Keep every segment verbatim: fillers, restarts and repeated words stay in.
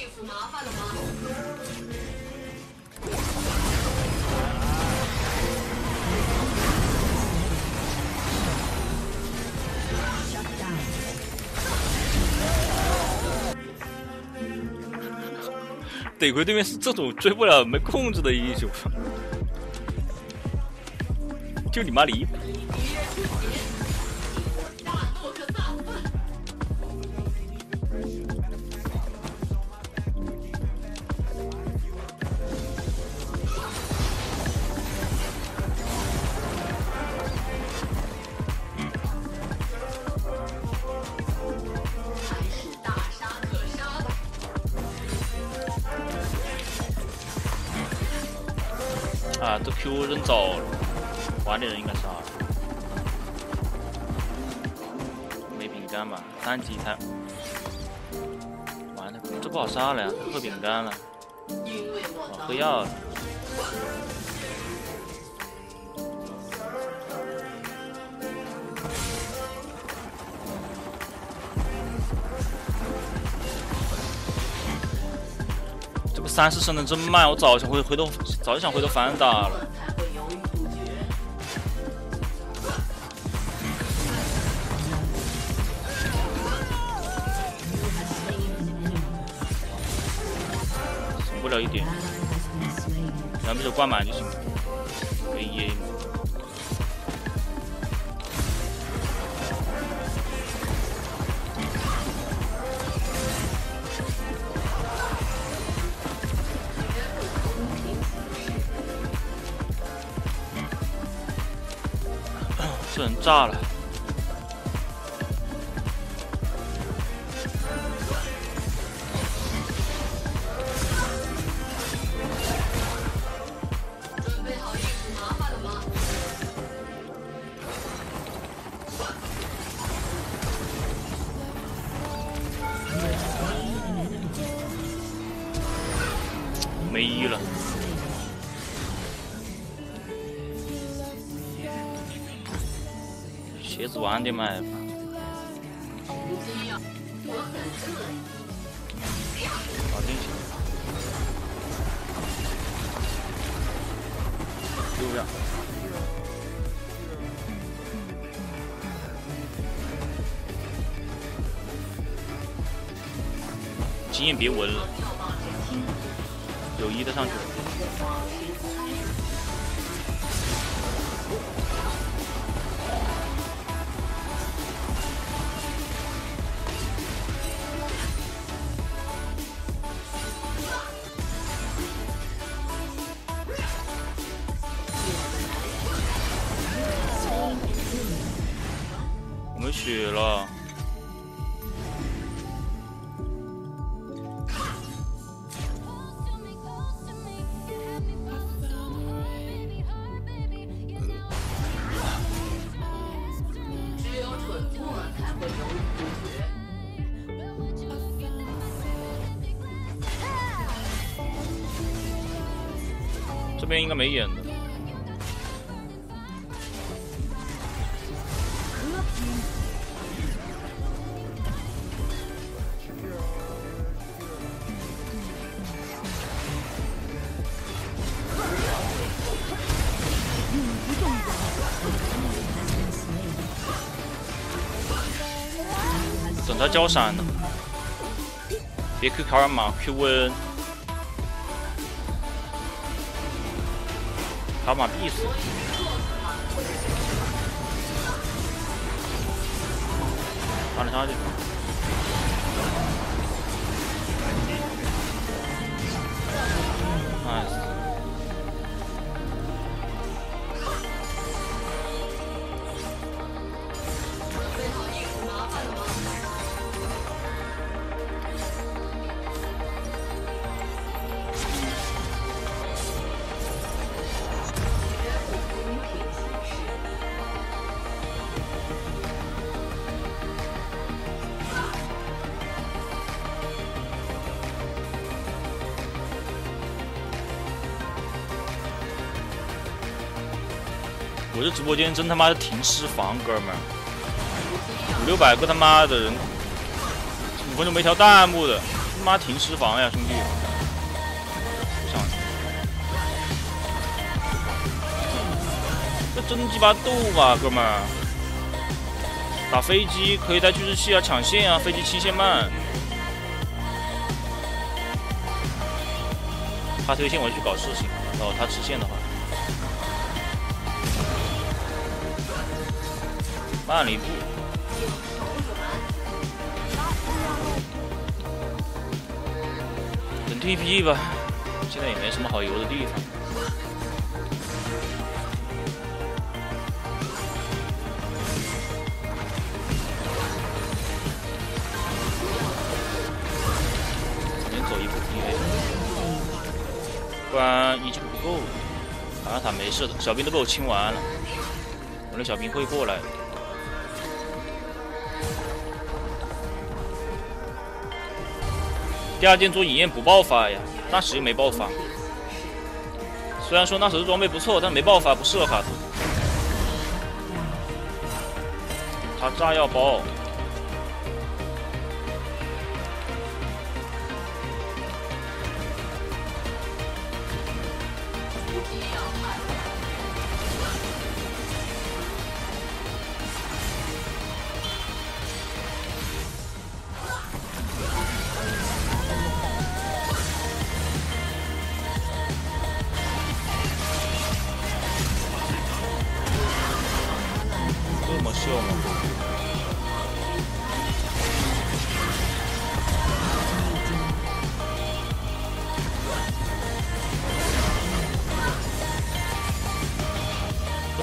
应付麻烦了吗？ 得亏对面是这种追不了、没控制的英雄，就你妈离！啊，这 Q 扔早了，玩的人应该杀了。没饼干吧？三级才。完了，这不好杀了呀，喝饼干了，我喝药了。三四升的真慢，我早想回回头，早就想回头反打了。省不了一点，两只手挂满就行了，可以噎一波。 人炸了！准备好应付麻烦了吗？没一了。 鞋子晚点买吧。搞定行。丢掉。经验别闻了，有一的上去了。 没血了，只有蠢货才会犹豫不决。这边应该没眼的。 等他交闪呢，别 Q 卡尔玛 ，Q 温，卡尔玛必死。把他杀去。nice。 我这直播间真他妈的停尸房，哥们儿，五六百个他妈的人，五分钟没调弹幕的。他妈停尸房呀，兄弟！不想，这真鸡巴逗吧，哥们儿！打飞机可以带趋势器啊，抢线啊，飞机七线慢。他推线我就去搞事情，然后他吃线的话。 慢了一步，等 T P 吧，现在也没什么好游的地方。能走一步地位，不然一级不够。塔塔没事的，小兵都被我清完了，我的小兵会过来的。 第二件做影焰补爆发呀，那时又没爆发。虽然说那时的装备不错，但没爆发，不适合卡图。他炸药包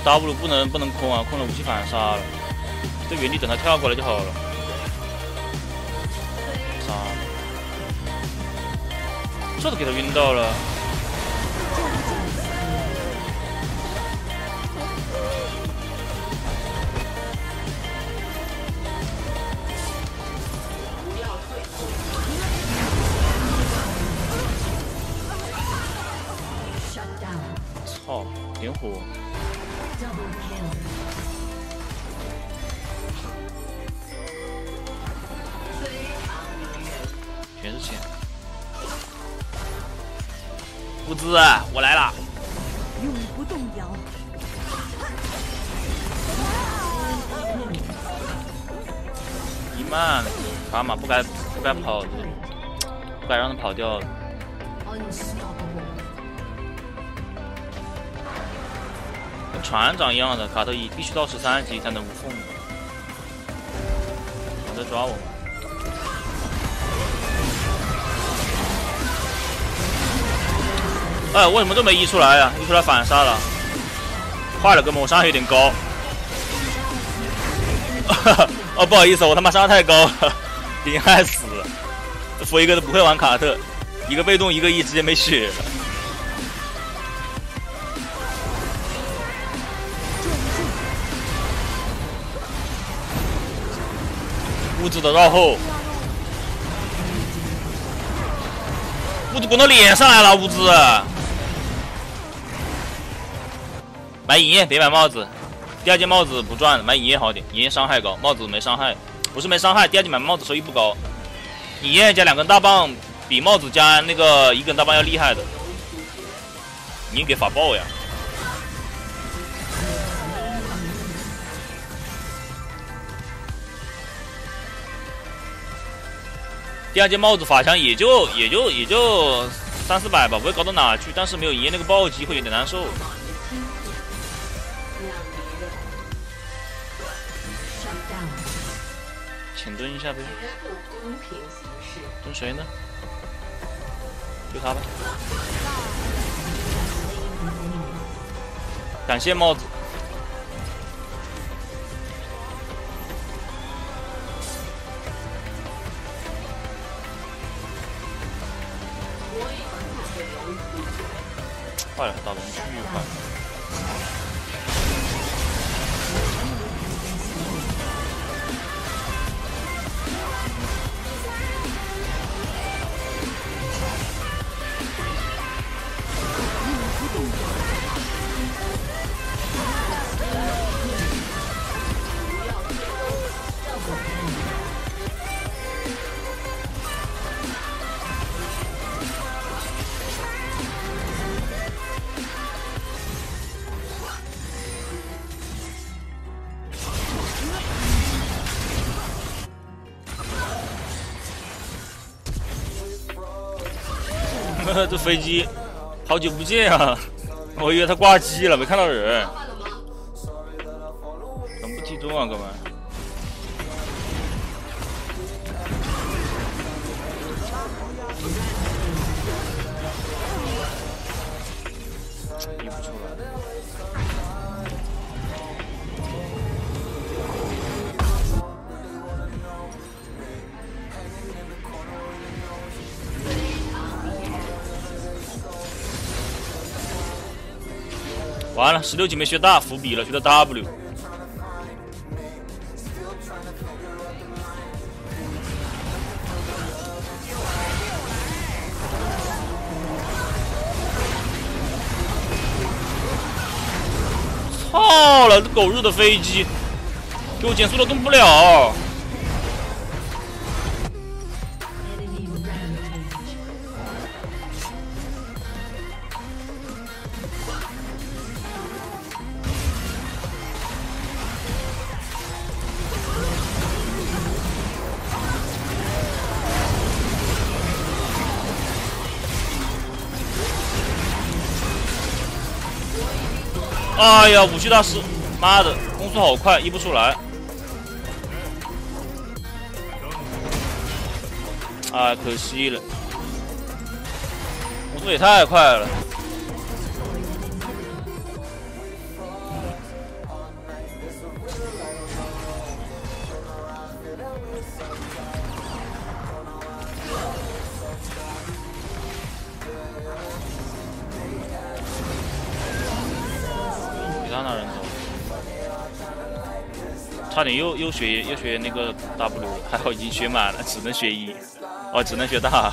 ，W 不能不能空啊，空了武器反杀了，在原地等他跳过来就好了。杀，这都给他晕到了。操，点火。 全是钱，物资，我来了。永不动摇。一慢，卡玛不该不该跑的，不该让他跑掉的。 船长一样的卡特一必须到十三级才能无缝。他在抓我们。 哎，为什么都没移出来啊？移出来反杀了，坏了，哥们，我伤害有点高。哦，不好意思，我他妈伤害太高了，零害死。这佛一哥都不会玩卡特，一个被动，一个 E， 直接没血了。 物质的绕后，物质滚到脸上来了，物质。买影焰，别买帽子。第二件帽子不赚，买影焰好点，影焰伤害高，帽子没伤害。不是没伤害，第二件买帽子收益不高。影焰加两根大棒，比帽子加那个一根大棒要厉害的。你给法爆呀！ 第二件帽子法强也就也就也就三四百吧，不会高到哪去。但是没有爷那个暴击会有点难受。请蹲一下呗。蹲谁呢？就他吧。感谢帽子。 坏了，打龙巨快！这飞机好久不见啊！我以为他挂机了，没看到人。怎么不集中啊，哥们？逼不出来。完了，十六级没学大，伏笔了，学的 W。操了，这狗日的飞机，给我减速都动不了。 哎呀，武器大师，妈的，攻速好快，移不出来。啊，可惜了，攻速也太快了。那人走，差点又又学又学那个 W 了，还好已经学满了，只能学一，哦，只能学大。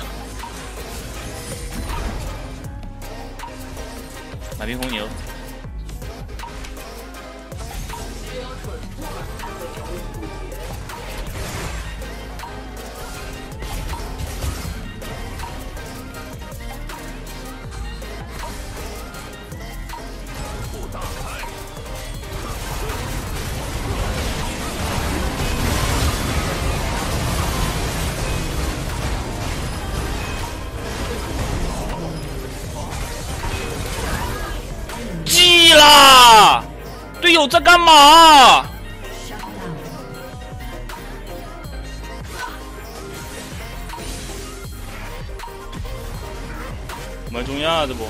买瓶红牛。队友在干嘛？买中亚这不？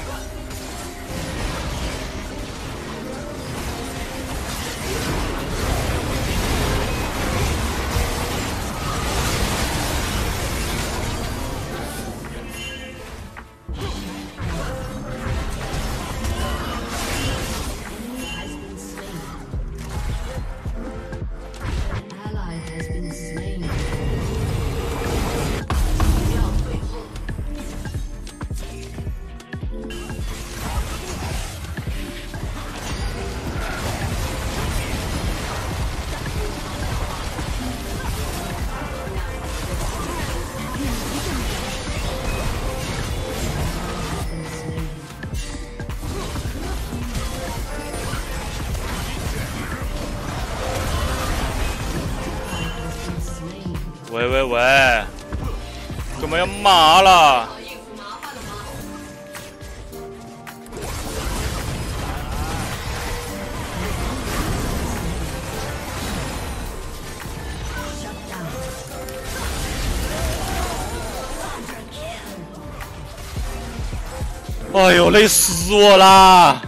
喂喂喂，怎么要麻了？哎呦，累死我啦！